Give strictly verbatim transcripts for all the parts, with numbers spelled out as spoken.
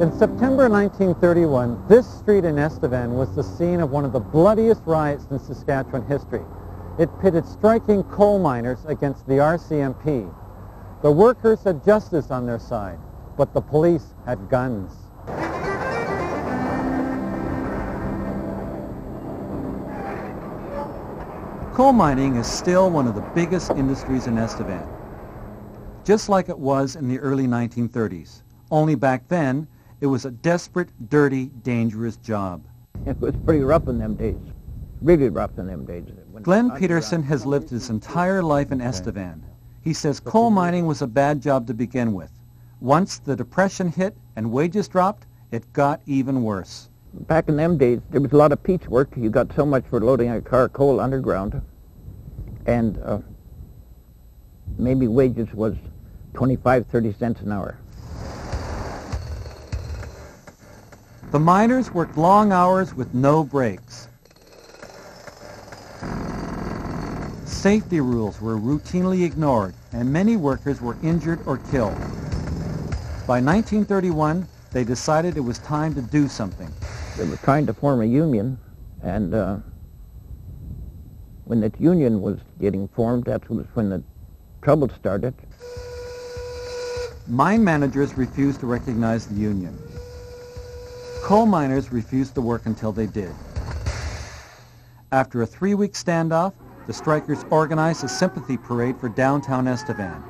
In September nineteen thirty-one, this street in Estevan was the scene of one of the bloodiest riots in Saskatchewan history. It pitted striking coal miners against the R C M P. The workers had justice on their side, but the police had guns. Coal mining is still one of the biggest industries in Estevan, just like it was in the early nineteen thirties. Only back then, it was a desperate, dirty, dangerous job. It was pretty rough in them days, really rough in them days. Glenn Peterson has lived his entire life in Estevan. He says coal mining was a bad job to begin with. Once the Depression hit and wages dropped, it got even worse. Back in them days, there was a lot of piece work. You got so much for loading a car coal underground, and uh, maybe wages was twenty-five, thirty cents an hour. The miners worked long hours with no breaks. Safety rules were routinely ignored, and many workers were injured or killed. By nineteen thirty-one, they decided it was time to do something. They were trying to form a union, and uh, when that union was getting formed, that was when the trouble started. Mine managers refused to recognize the union. Coal miners refused to work until they did. After a three-week standoff, the strikers organized a sympathy parade for downtown Estevan.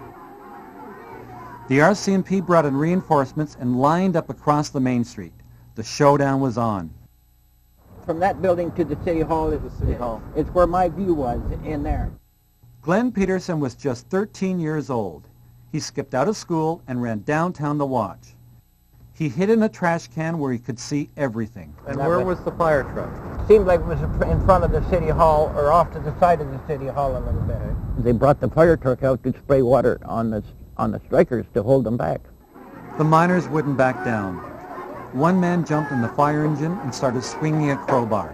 The R C M P brought in reinforcements and lined up across the main street. The showdown was on. From that building to the City Hall, it was City Hall. It's where my view was, in there. Glenn Peterson was just thirteen years old. He skipped out of school and ran downtown to watch. He hid in a trash can where he could see everything. And where was the fire truck? Seemed like it was in front of the City Hall, or off to the side of the City Hall a little bit. They brought the fire truck out to spray water on the on the strikers to hold them back. The miners wouldn't back down. One man jumped in the fire engine and started swinging a crowbar.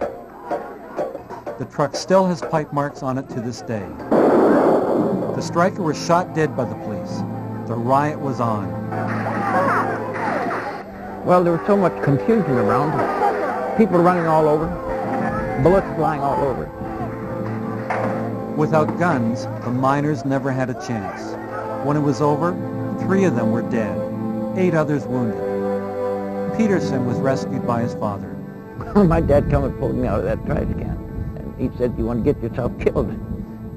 The truck still has pipe marks on it to this day. The striker was shot dead by the police. The riot was on. Well, there was so much confusion around. People running all over, bullets flying all over. Without guns, the miners never had a chance. When it was over, three of them were dead, eight others wounded. Peterson was rescued by his father. My dad come and pulled me out of that trash can, and he said, "You want to get yourself killed?"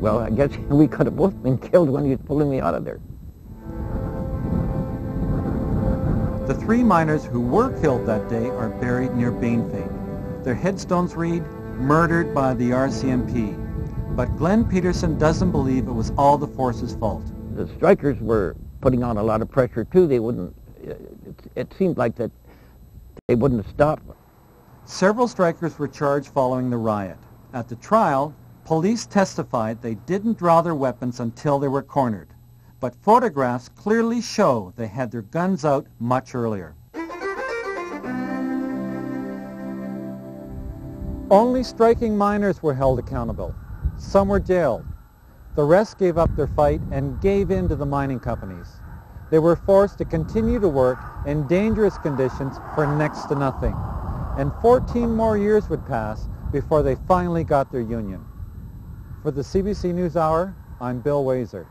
Well, I guess we could have both been killed when he was pulling me out of there. The three miners who were killed that day are buried near Bienfait. Their headstones read, "Murdered by the R C M P." But Glenn Peterson doesn't believe it was all the force's fault. The strikers were putting on a lot of pressure too. They wouldn't, it, it seemed like that they wouldn't stop. Several strikers were charged following the riot. At the trial, police testified they didn't draw their weapons until they were cornered. But photographs clearly show they had their guns out much earlier. Only striking miners were held accountable. Some were jailed. The rest gave up their fight and gave in to the mining companies. They were forced to continue to work in dangerous conditions for next to nothing. And fourteen more years would pass before they finally got their union. For the C B C News Hour, I'm Bill Waiser.